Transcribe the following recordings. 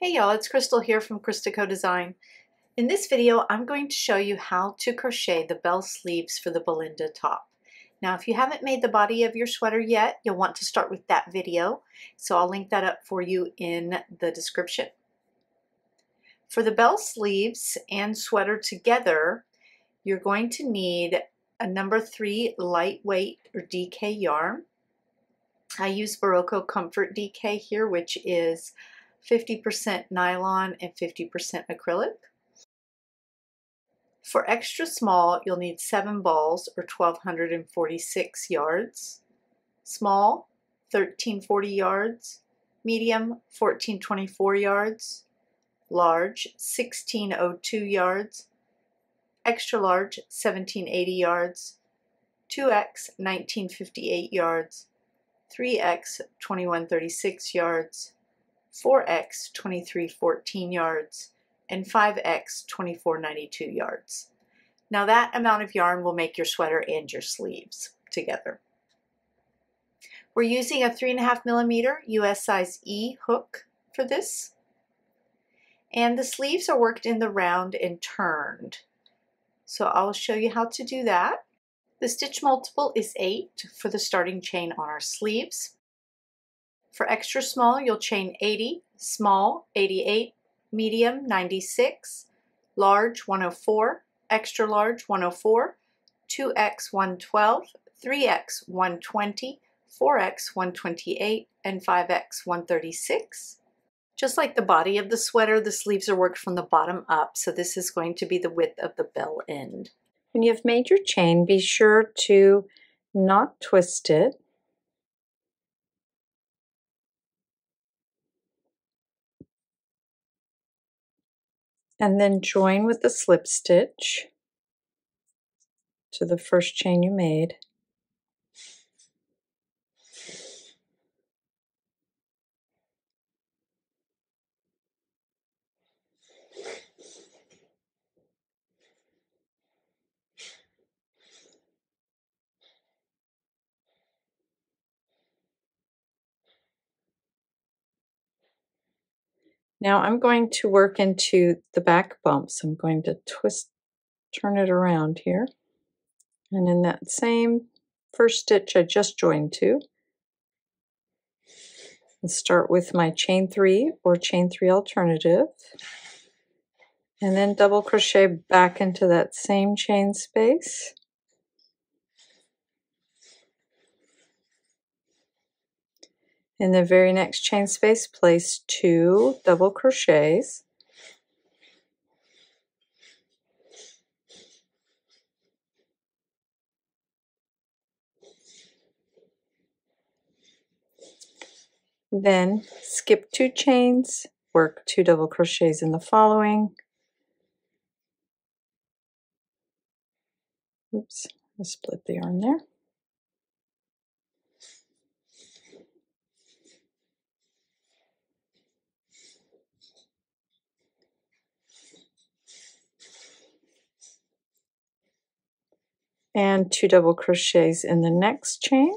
Hey y'all, it's Crystal here from ChristaCoDesign. In this video, I'm going to show you how to crochet the bell sleeves for the Belinda top. Now, if you haven't made the body of your sweater yet, you'll want to start with that video. So I'll link that up for you in the description. For the bell sleeves and sweater together, you're going to need a number 3 lightweight or DK yarn. I use Berroco Comfort DK here, which is 50% nylon and 50% acrylic. For extra small, you'll need 7 balls or 1,246 yards. Small, 1,340 yards. Medium, 1,424 yards. Large, 1,602 yards. Extra large, 1,780 yards. 2X, 1,958 yards. 3X, 2,136 yards. 4X, 2,314 yards, and 5X, 2,492 yards. Now that amount of yarn will make your sweater and your sleeves together. We're using a 3.5 millimeter US size E hook for this. And the sleeves are worked in the round and turned. So I'll show you how to do that. The stitch multiple is 8 for the starting chain on our sleeves. For extra small, you'll chain 80, small 88, medium 96, large 104, extra large 104, 2X 112, 3X 120, 4X 128, and 5X 136. Just like the body of the sweater, the sleeves are worked from the bottom up, so this is going to be the width of the bell end. When you've made your chain, be sure to not twist it. And then join with the slip stitch to the first chain you made. Now I'm going to work into the back bumps. I'm going to twist, turn it around here. And in that same first stitch I just joined to, and start with my chain 3 or chain 3 alternative. And then double crochet back into that same chain space. In the very next chain space, place 2 double crochets. Then skip 2 chains, work 2 double crochets in the following. Oops, I split the yarn there. And 2 double crochets in the next chain.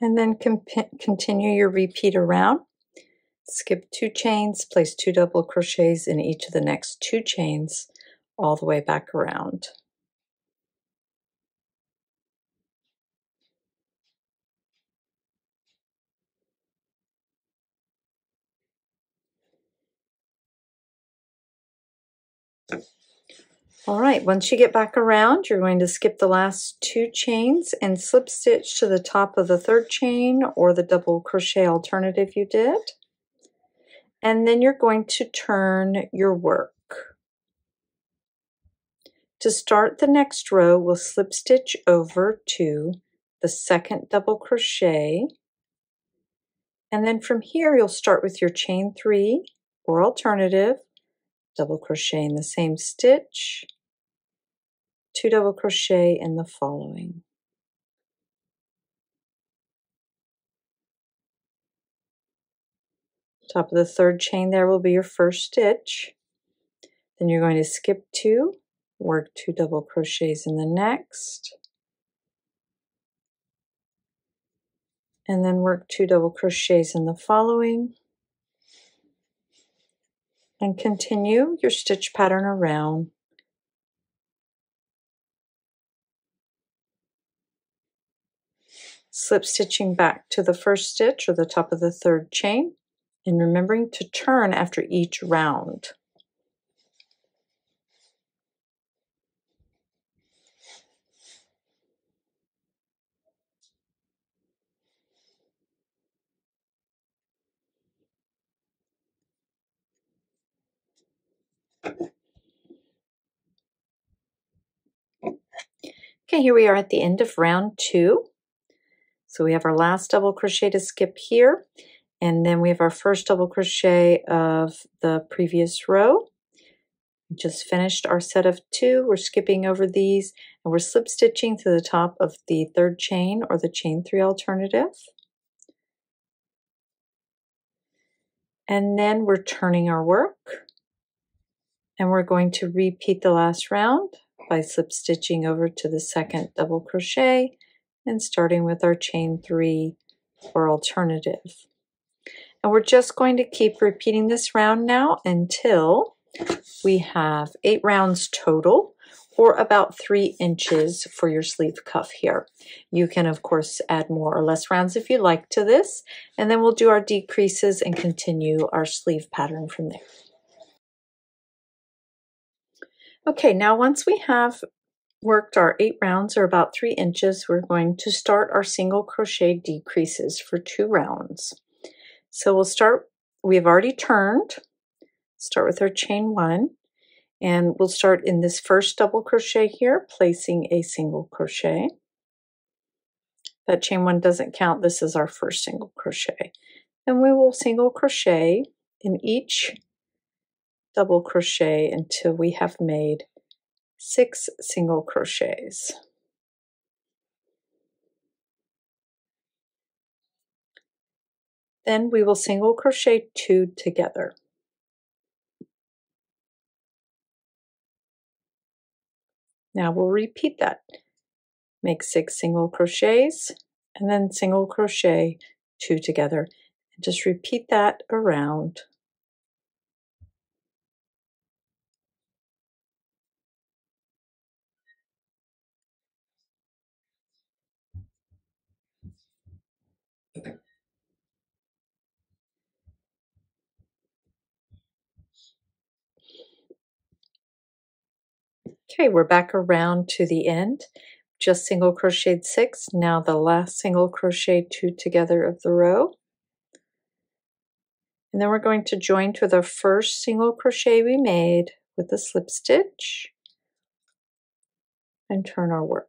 And then continue your repeat around. Skip 2 chains, place 2 double crochets in each of the next 2 chains all the way back around. All right, once you get back around, you're going to skip the last 2 chains and slip stitch to the top of the 3rd chain or the double crochet alternative you did. And then you're going to turn your work. To start the next row, we'll slip stitch over to the 2nd double crochet. And then from here, you'll start with your chain 3 or alternative, double crochet in the same stitch, 2 double crochet in the following. Top of the 3rd chain there will be your first stitch. Then you're going to skip 2, work 2 double crochets in the next, and then work 2 double crochets in the following, and continue your stitch pattern around. Slip stitching back to the first stitch or the top of the third chain, and remembering to turn after each round. Okay, here we are at the end of round 2. So we have our last double crochet to skip here, and then we have our first double crochet of the previous row. We just finished our set of 2. We're skipping over these, and we're slip stitching to the top of the third chain or the chain 3 alternative. And then we're turning our work, and we're going to repeat the last round by slip stitching over to the second double crochet and starting with our chain 3 or alternative. And we're just going to keep repeating this round now until we have 8 rounds total, or about 3 inches for your sleeve cuff here. You can of course add more or less rounds if you like to this, and then we'll do our decreases and continue our sleeve pattern from there. Okay, now once we have worked our 8 rounds or about 3 inches, we're going to start our single crochet decreases for 2 rounds. So we'll start, we've already turned, start with our chain 1, and we'll start in this first double crochet here, placing a single crochet. That chain 1 doesn't count, this is our first single crochet. And we will single crochet in each double crochet until we have made 6 single crochets. Then we will single crochet 2 together. Now we'll repeat that. Make 6 single crochets and then single crochet 2 together. Just repeat that around. Okay, we're back around to the end. Just single crocheted 6. Now the last single crochet 2 together of the row. And then we're going to join to the first single crochet we made with a slip stitch and turn our work.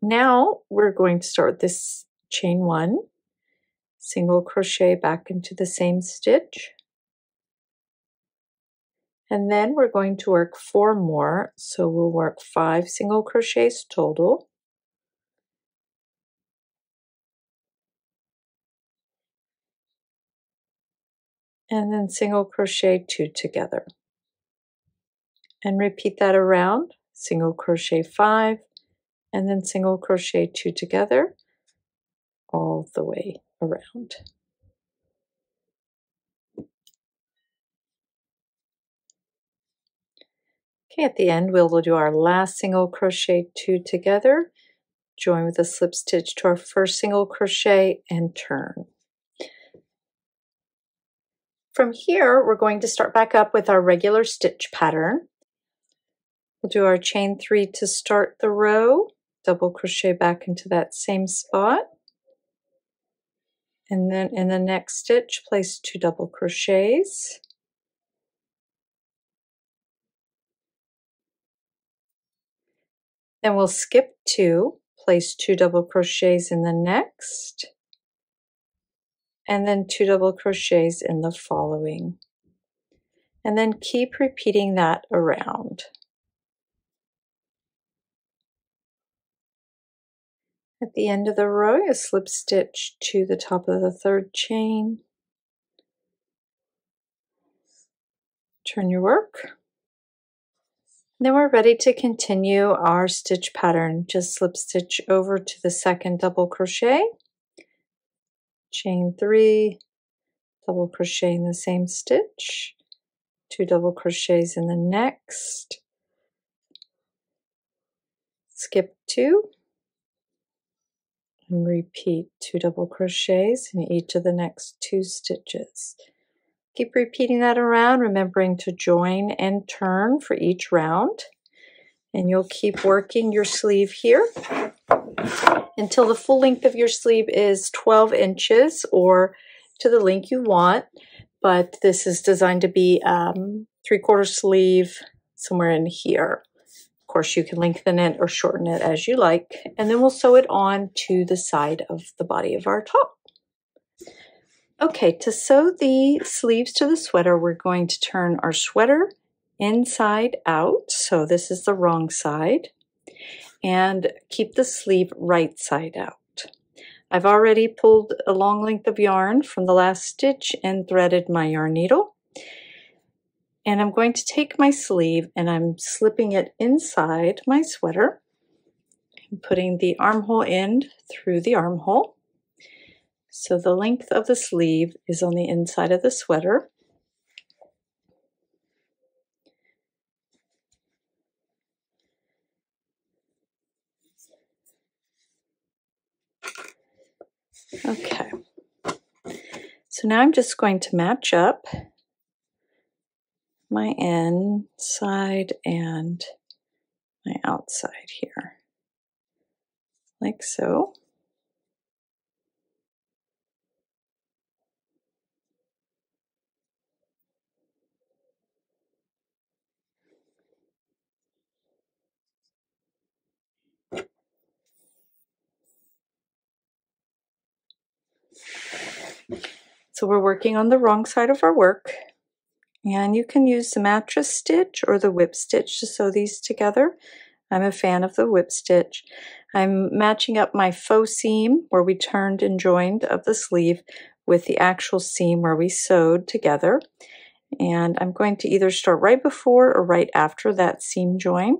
Now we're going to start this chain 1, single crochet back into the same stitch, and then we're going to work 4 more, so we'll work 5 single crochets total. And then single crochet 2 together. And repeat that around, single crochet 5, and then single crochet 2 together all the way around. Okay, at the end we'll do our last single crochet 2 together, join with a slip stitch to our first single crochet and turn. From here we're going to start back up with our regular stitch pattern. We'll do our chain 3 to start the row, double crochet back into that same spot, and then in the next stitch place 2 double crochets, then we'll skip 2, place 2 double crochets in the next, and then 2 double crochets in the following, and then keep repeating that around. At the end of the row, a slip stitch to the top of the third chain. Turn your work. Then we're ready to continue our stitch pattern. Just slip stitch over to the second double crochet, chain 3, double crochet in the same stitch, 2 double crochets in the next, skip 2, and repeat 2 double crochets in each of the next 2 stitches. Keep repeating that around, remembering to join and turn for each round, and you'll keep working your sleeve here until the full length of your sleeve is 12 inches or to the length you want, but this is designed to be 3/4 sleeve somewhere in here. Of course, you can lengthen it or shorten it as you like, and then we'll sew it on to the side of the body of our top. Okay, to sew the sleeves to the sweater, we're going to turn our sweater inside out. So this is the wrong side, and keep the sleeve right side out. I've already pulled a long length of yarn from the last stitch and threaded my yarn needle. And I'm going to take my sleeve and I'm slipping it inside my sweater. I'm putting the armhole end through the armhole. So the length of the sleeve is on the inside of the sweater. Okay, so now I'm just going to match up my inside and my outside here, like so. So we're working on the wrong side of our work, and you can use the mattress stitch or the whip stitch to sew these together. I'm a fan of the whip stitch. I'm matching up my faux seam where we turned and joined of the sleeve with the actual seam where we sewed together, and I'm going to either start right before or right after that seam join.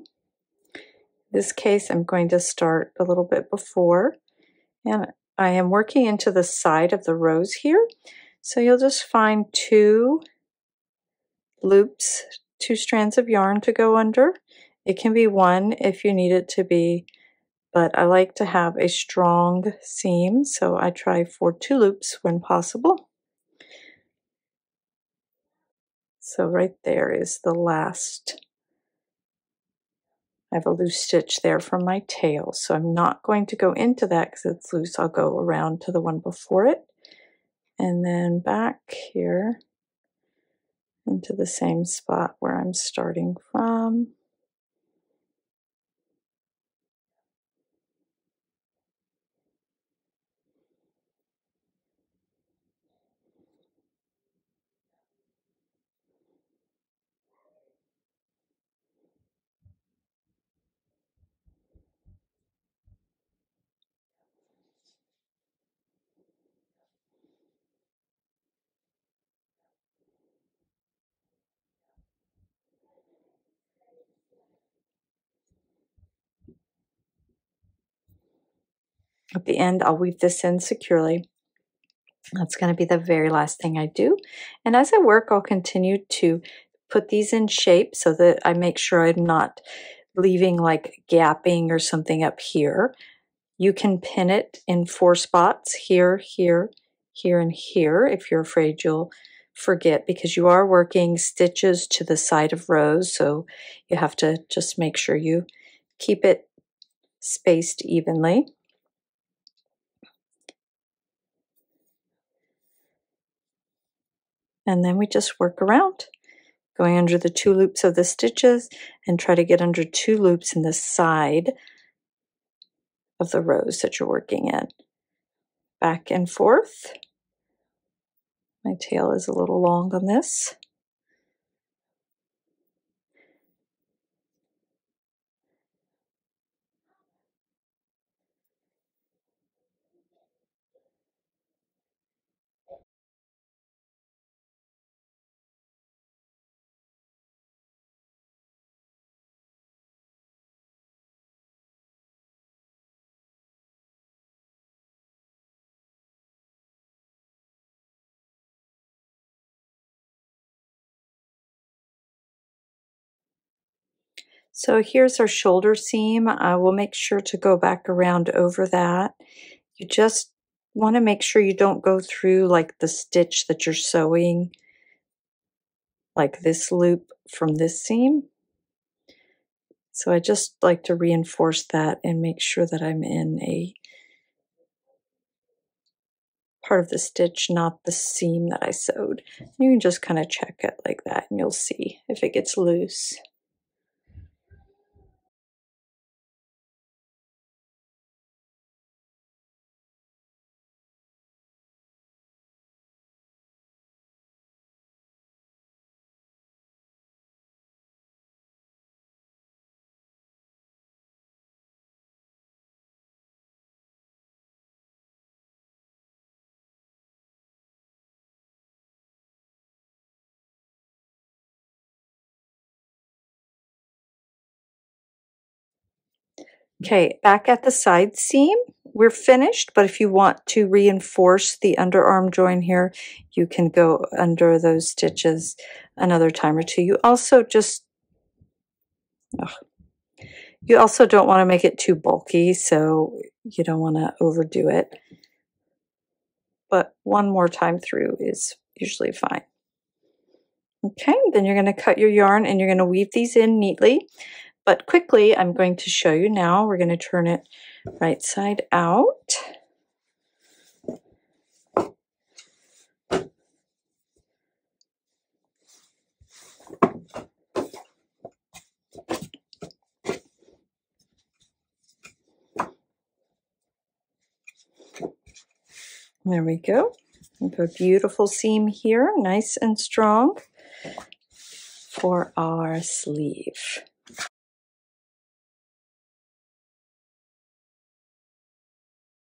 In this case, I'm going to start a little bit before, and I am working into the side of the rose here. So you'll just find 2 loops, 2 strands of yarn to go under. It can be 1 if you need it to be, but I like to have a strong seam, so I try for 2 loops when possible. So right there is the last. I have a loose stitch there from my tail, so I'm not going to go into that because it's loose. I'll go around to the one before it and then back here into the same spot where I'm starting from. At the end, I'll weave this in securely. That's going to be the very last thing I do. And as I work, I'll continue to put these in shape so that I make sure I'm not leaving like gapping or something up here. You can pin it in 4 spots, here, here, here, and here, if you're afraid you'll forget, because you are working stitches to the side of rows, so you have to just make sure you keep it spaced evenly. And then we just work around, going under the 2 loops of the stitches and try to get under 2 loops in the side of the rows that you're working in. Back and forth. My tail is a little long on this. So here's our shoulder seam. I will make sure to go back around over that. You just want to make sure you don't go through like the stitch that you're sewing, like this loop from this seam. So I just like to reinforce that and make sure that I'm in a part of the stitch, not the seam that I sewed. You can just kind of check it like that and you'll see if it gets loose. Okay, back at the side seam, we're finished, but if you want to reinforce the underarm join here, you can go under those stitches another time or two. You also just, you also don't want to make it too bulky, so you don't want to overdo it. But one more time through is usually fine. Okay, then you're going to cut your yarn and you're going to weave these in neatly. But quickly, I'm going to show you now. We're going to turn it right side out. There we go. We have a beautiful seam here, nice and strong for our sleeve.